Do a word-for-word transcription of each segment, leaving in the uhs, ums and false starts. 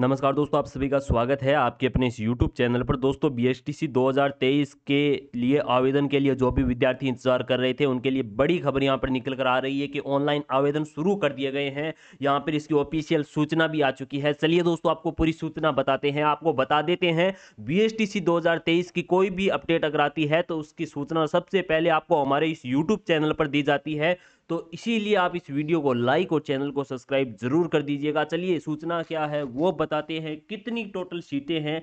नमस्कार दोस्तों, आप सभी का स्वागत है आपके अपने इस यूट्यूब चैनल पर। दोस्तों बीएसटीसी दो हज़ार तेईस के लिए आवेदन के लिए जो भी विद्यार्थी इंतजार कर रहे थे उनके लिए बड़ी खबर यहां पर निकल कर आ रही है कि ऑनलाइन आवेदन शुरू कर दिए गए हैं। यहां पर इसकी ऑफिशियल सूचना भी आ चुकी है। चलिए दोस्तों आपको पूरी सूचना बताते हैं, आपको बता देते हैं बीएसटीसी दो हज़ार तेईस की कोई भी अपडेट अगर आती है तो उसकी सूचना सबसे पहले आपको हमारे इस यूट्यूब चैनल पर दी जाती है, तो इसीलिए आप इस वीडियो को लाइक और चैनल को सब्सक्राइब जरूर कर दीजिएगा। चलिए सूचना क्या है वो बताते हैं, कितनी टोटल सीटें हैं,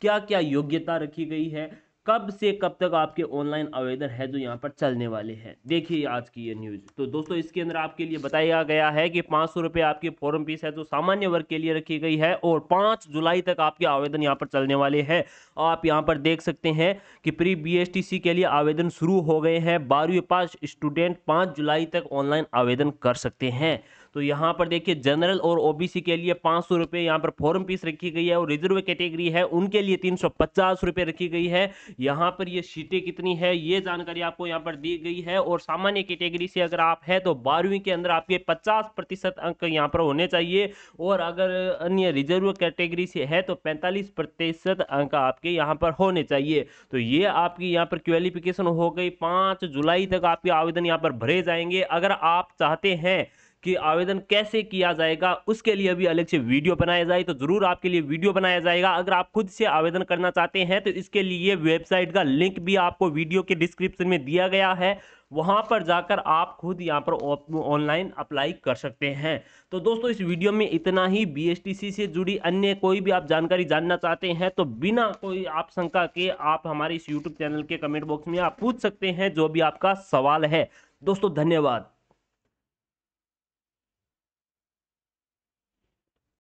क्या क्या योग्यता रखी गई है, कब से कब तक आपके ऑनलाइन आवेदन है जो यहाँ पर चलने वाले हैं। देखिए आज की ये न्यूज़। तो दोस्तों इसके अंदर आपके लिए बताया गया है कि पाँच सौ रुपये आपकी फॉर्म फीस है जो सामान्य वर्ग के लिए रखी गई है और पाँच जुलाई तक आपके आवेदन यहाँ पर चलने वाले हैं। आप यहाँ पर देख सकते हैं कि प्री बीएसटीसी के लिए आवेदन शुरू हो गए हैं। बारहवीं पास स्टूडेंट पाँच जुलाई तक ऑनलाइन आवेदन कर सकते हैं। तो यहाँ पर देखिए जनरल और ओबीसी के लिए पाँच सौ रुपये यहाँ पर फॉर्म फीस रखी गई है और रिजर्व कैटेगरी है उनके लिए तीन सौ पचास रुपये रखी गई है। यहाँ पर ये सीटें कितनी है ये जानकारी आपको यहाँ पर दी गई है। और सामान्य कैटेगरी से अगर आप हैं तो बारहवीं के अंदर आपके पचास प्रतिशत अंक यहाँ पर होने चाहिए और अगर अन्य रिजर्व कैटेगरी से है तो पैंतालीस प्रतिशत अंक आपके यहाँ पर होने चाहिए। तो ये आपकी यहाँ पर क्वालिफिकेशन हो गई। पाँच जुलाई तक आपके आवेदन यहाँ पर भरे जाएंगे। अगर आप चाहते हैं कि आवेदन कैसे किया जाएगा उसके लिए भी अलग से वीडियो बनाया जाए तो ज़रूर आपके लिए वीडियो बनाया जाएगा। अगर आप खुद से आवेदन करना चाहते हैं तो इसके लिए वेबसाइट का लिंक भी आपको वीडियो के डिस्क्रिप्शन में दिया गया है, वहां पर जाकर आप खुद यहां पर ऑनलाइन अप्लाई कर सकते हैं। तो दोस्तों इस वीडियो में इतना ही। बीएसटीसी से जुड़ी अन्य कोई भी आप जानकारी जानना चाहते हैं तो बिना कोई आप शंका के आप हमारे इस यूट्यूब चैनल के कमेंट बॉक्स में आप पूछ सकते हैं जो भी आपका सवाल है। दोस्तों धन्यवाद।